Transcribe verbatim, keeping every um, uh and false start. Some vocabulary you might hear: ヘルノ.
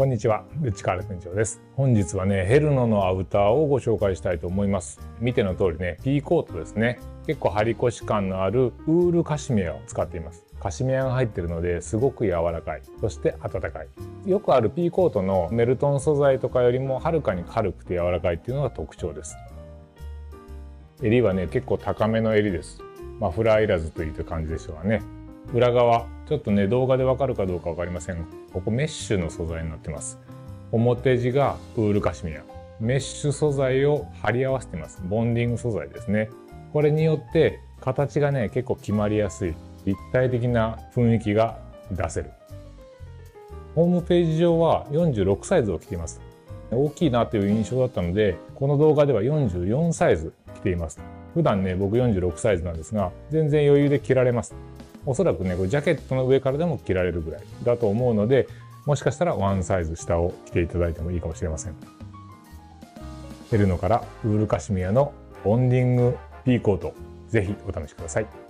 こんにちは、内川店長です。本日はねヘルノのアウターをご紹介したいと思います。見ての通りね、 P コートですね。結構張り腰し感のあるウールカシミヤを使っています。カシミヤが入ってるのですごく柔らかい、そして暖かい。よくある P コートのメルトン素材とかよりもはるかに軽くて柔らかいっていうのが特徴です。襟はね結構高めの襟です。マ、まあ、フラーいらずといった感じでしょうかね。裏側ちょっとね動画でわかるかどうか分かりませんが、ここメッシュの素材になってます。表地がウールカシミヤ、メッシュ素材を貼り合わせてます。ボンディング素材ですね。これによって形がね結構決まりやすい、立体的な雰囲気が出せる。ホームページ上はよんじゅうろくサイズを着ています。大きいなという印象だったので、この動画ではよんじゅうよんサイズ着ています。普段ね僕よんじゅうろくサイズなんですが、全然余裕で着られます。おそらくねこれジャケットの上からでも着られるぐらいだと思うので、もしかしたらワンサイズ下を着ていただいてもいいかもしれません。ヘルノからウールカシミヤのボンディング P コート、是非お試しください。